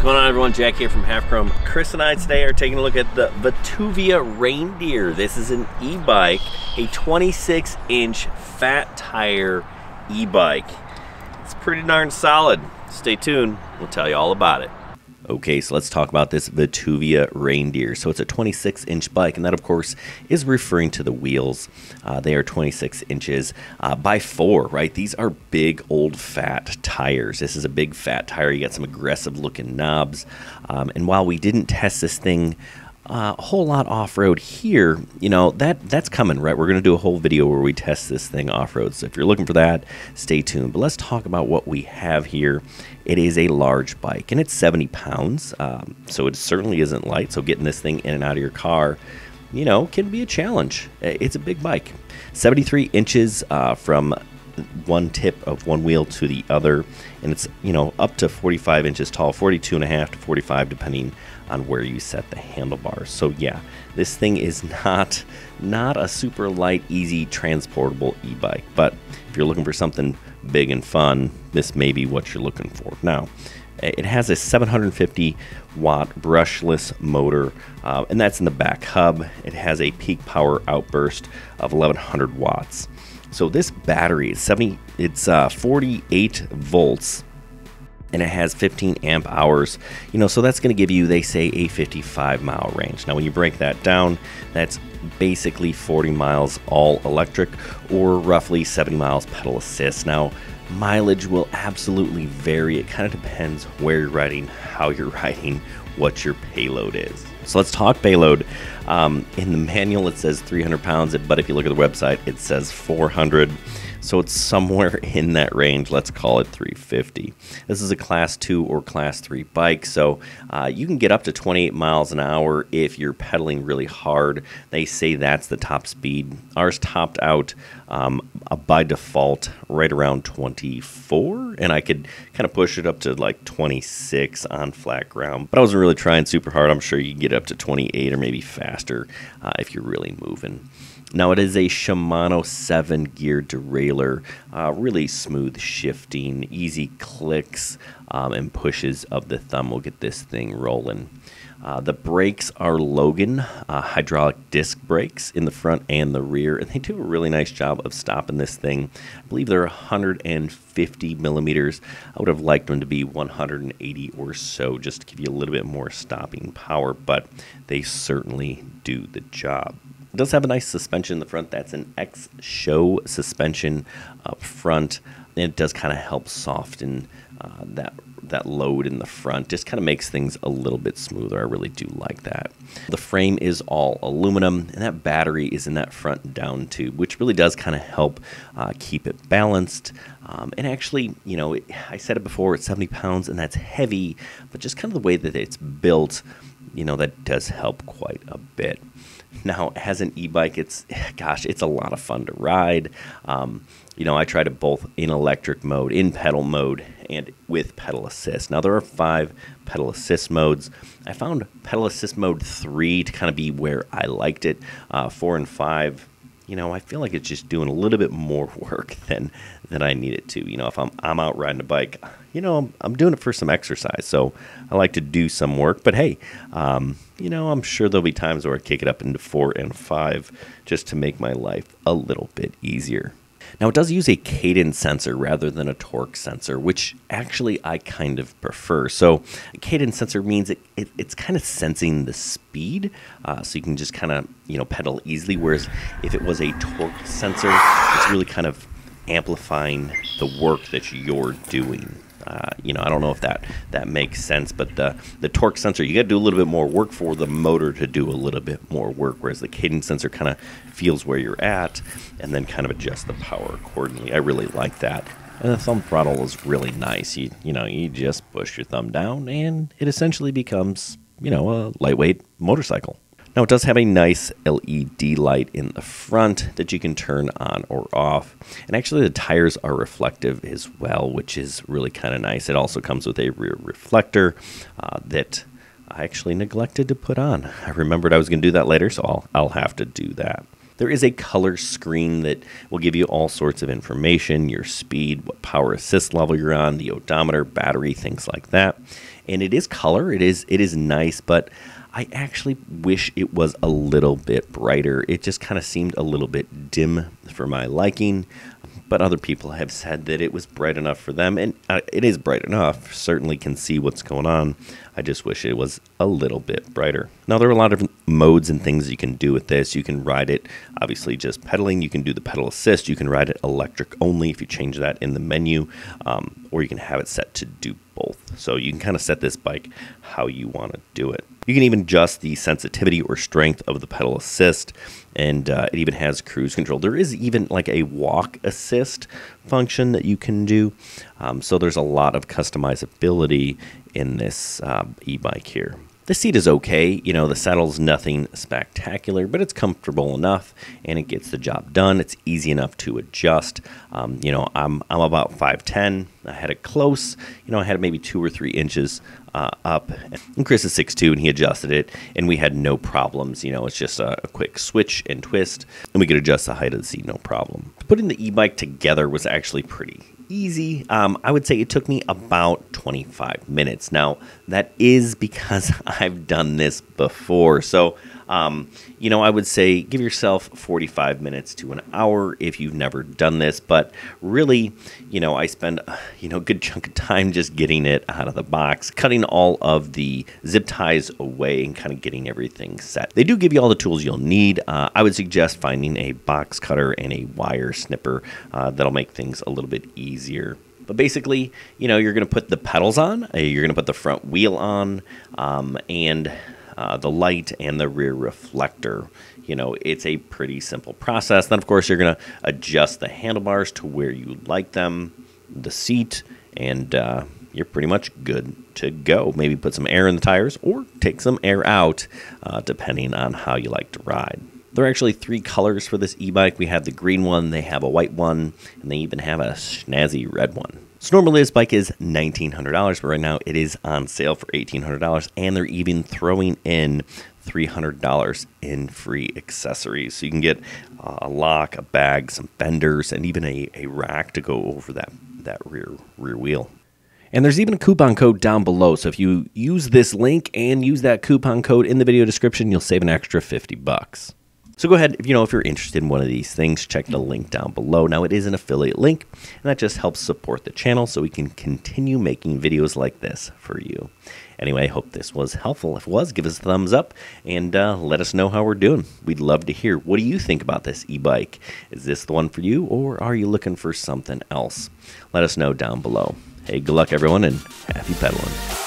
What's going on, everyone? Jack here from Half Chrome. Chris and I today are taking a look at the VTUVIA Reindeer. This is an e-bike, a 26-inch fat tire e-bike. It's pretty darn solid. Stay tuned, we'll tell you all about it. Okay, so let's talk about this VTUVIA Reindeer. So it's a 26-inch bike, and that, of course, is referring to the wheels. They are 26 inches by 4, right? These are big, old, fat tires. This is a big, fat tire. You got some aggressive-looking knobs. And while we didn't test this thing a whole lot off-road here, you know, that's coming, right? We're going to do a whole video where we test this thing off-road. So if you're looking for that, stay tuned. But let's talk about what we have here. It is a large bike, and it's 70 pounds, so it certainly isn't light. So getting this thing in and out of your car, you know, can be a challenge. It's a big bike. 73 inches from one tip of one wheel to the other, and it's, you know, up to 45 inches tall, 42.5 to 45 depending on where you set the handlebars. So yeah, this thing is not a super light, easy, transportable e-bike, but if you're looking for something big and fun, this may be what you're looking for. Now, it has a 750-watt brushless motor, and that's in the back hub. It has a peak power outburst of 1100 watts. So this battery is 48 volts, and it has 15 amp hours. You know, so that's going to give you, they say, a 55-mile range. Now, when you break that down, that's basically 40 miles all electric, or roughly 70 miles pedal assist. Now, mileage will absolutely vary. It kind of depends where you're riding, how you're riding, what your payload is. So let's talk payload. In the manual, it says 300 pounds, but if you look at the website, it says 400. So it's somewhere in that range. Let's call it 350. This is a class 2 or class 3 bike, so you can get up to 28 miles an hour if you're pedaling really hard. They say that's the top speed. Ours topped out by default right around 24, and I could kind of push it up to like 26 on flat ground, but I wasn't really trying super hard. I'm sure you can get up to 28 or maybe faster if you're really moving. Now, it is a Shimano 7-gear derailleur, really smooth shifting, easy clicks and pushes of the thumb will get this thing rolling. The brakes are Logan hydraulic disc brakes in the front and the rear, and they do a really nice job of stopping this thing. I believe they're 150 millimeters. I would have liked them to be 180 or so, just to give you a little bit more stopping power, but they certainly do the job. It does have a nice suspension in the front. That's an X show suspension up front. And it does kind of help soften that load in the front. Just kind of makes things a little bit smoother. I really do like that. The frame is all aluminum, and that battery is in that front down tube, which really does kind of help keep it balanced. And actually, you know, I said it before, it's 70 pounds, and that's heavy, but just kind of the way that it's built, you know, that does help quite a bit. Now, as an e-bike, it's a lot of fun to ride. You know, I tried it both in electric mode, in pedal mode, and with pedal assist. Now, there are 5 pedal assist modes. I found pedal assist mode 3 to kind of be where I liked it. 4 and 5, you know, I feel like it's just doing a little bit more work than I need it to. You know, if I'm out riding a bike, you know, I'm doing it for some exercise, so I like to do some work. But hey, you know, I'm sure there'll be times where I kick it up into 4 and 5 just to make my life a little bit easier. Now, it does use a cadence sensor rather than a torque sensor, which actually I kind of prefer. So a cadence sensor means it's kind of sensing the speed, so you can just kind of, you know, pedal easily, whereas if it was a torque sensor, it's really kind of amplifying the work that you're doing. You know, I don't know if that makes sense, but the torque sensor, you got to do a little bit more work for the motor to do a little bit more work, whereas the cadence sensor kind of feels where you're at and then kind of adjusts the power accordingly. I really like that. And the thumb throttle is really nice. You know, you just push your thumb down and it essentially becomes, you know, a lightweight motorcycle. Now, it does have a nice LED light in the front that you can turn on or off. And actually, the tires are reflective as well, which is really kind of nice. It also comes with a rear reflector that I actually neglected to put on. I remembered I was going to do that later, so I'll have to do that. There is a color screen that will give you all sorts of information, your speed, what power assist level you're on, the odometer, battery, things like that. And it is color, it is nice, but I actually wish it was a little bit brighter. It just kind of seemed a little bit dim for my liking, but other people have said that it was bright enough for them, and it is bright enough. Certainly can see what's going on. I just wish it was a little bit brighter. Now, there are a lot of modes and things you can do with this. You can ride it, obviously, just pedaling. You can do the pedal assist. You can ride it electric only if you change that in the menu, or you can have it set to do both. So you can kind of set this bike how you want to do it. You can even adjust the sensitivity or strength of the pedal assist, and it even has cruise control. There is even like a walk assist function that you can do. So there's a lot of customizability in this e-bike here. The seat is okay, you know, the saddle's nothing spectacular, but it's comfortable enough and it gets the job done. It's easy enough to adjust. You know, I'm about 5'10". I had it close, you know, I had it maybe 2 or 3 inches up. And Chris is 6'2", and he adjusted it, and we had no problems. You know, it's just a quick switch and twist, and we could adjust the height of the seat, no problem. Putting the e-bike together was actually pretty easy. I would say it took me about 25 minutes. Now, that is because I've done this before. So, you know, I would say give yourself 45 minutes to an hour if you've never done this. But really, you know, I spend, you know, a good chunk of time just getting it out of the box, cutting all of the zip ties away and kind of getting everything set. They do give you all the tools you'll need. I would suggest finding a box cutter and a wire snipper. That'll make things a little bit easier. But basically, you know, you're going to put the pedals on, you're going to put the front wheel on, and the light and the rear reflector. You know, it's a pretty simple process. Then, of course, you're going to adjust the handlebars to where you like them, the seat, and you're pretty much good to go. Maybe put some air in the tires or take some air out, depending on how you like to ride. There are actually 3 colors for this e-bike. We have the green one, they have a white one, and they even have a snazzy red one. So normally this bike is $1,900, but right now it is on sale for $1,800, and they're even throwing in $300 in free accessories. So you can get a lock, a bag, some fenders, and even a rack to go over that rear wheel. And there's even a coupon code down below. So if you use this link and use that coupon code in the video description, you'll save an extra $50. So go ahead, you know, if you're interested in one of these things, check the link down below. Now, it is an affiliate link, and that just helps support the channel so we can continue making videos like this for you. Anyway, I hope this was helpful. If it was, give us a thumbs up and let us know how we're doing. We'd love to hear. What do you think about this e-bike? Is this the one for you, or are you looking for something else? Let us know down below. Hey, good luck, everyone, and happy pedaling.